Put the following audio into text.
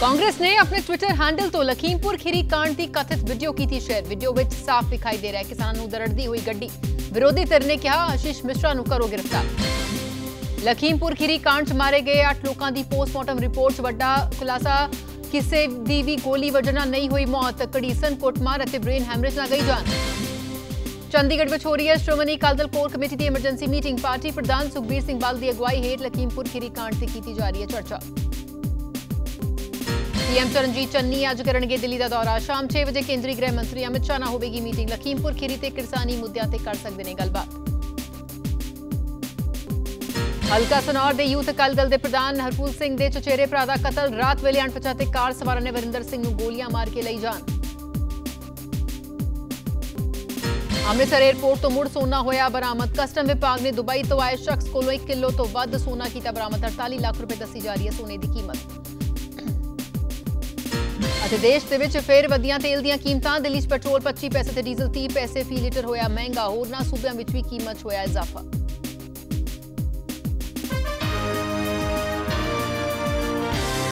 कांग्रेस ने अपने Twitter handle तो लखीमपुर खीरी कांड की कथित वीडियो की थी शेयर। वीडियो विच साफ दिखाई दे रहा है किसान नूं दरड़दी हुई गड्डी। विरोधी धिर ने कहा आशीष मिश्रा नूं करो गिरफ्तार। लखीमपुर खीरी कांड मारे गए 8 लोगों की पोस्टमार्टम रिपोर्ट वड्डा खुलासा। किसी की भी गोली वजन नहीं हुई मौत। कड़ीसन कोटमार ब्रेन हैमरेज न गई जान। चंडीगढ़ में हो रही है श्रोमणी अकाली दल कोर कमेटी की एमरजेंसी मीटिंग। पार्टी प्रधान सुखबीर सिदल की अगुवाई हेठ लखीमपुर खीरी कांड से की जा रही है चर्चा। सीएम चरणजीत चन्नी अज करेंगे दिल्ली का दौरा। शाम 6 बजे केंद्रीय गृह मंत्री अमित शाह नाल होगी मीटिंग। लखीमपुर खीरी ते किरसानी मुद्दों ते कर सकते हैं गलबात। हल्का सनौर के यूथ अकाली दल के प्रधान हरपूल सिंह के चचेरे भरा का कतल। रात वेले अणपछाते कार सवार ने विरिंदर सिंह नूं गोलियां मार के लई जान। अमृतसर एयरपोर्ट तो मुड़ सोना होया बरामद। कस्टम विभाग ने दुबई तो आए शख्स को 1 किलो तो वध सोना किया बरामद। 48 लाख रुपए दसी जा रही है सोने की कीमत। देश के फिर वधिया तेल दी कीमतां। दिल्ली पेट्रोल 25 पैसे ते डीजल 30 पैसे फी लीटर होया महंगा। होरना सूबे भी कीमत होया इजाफा।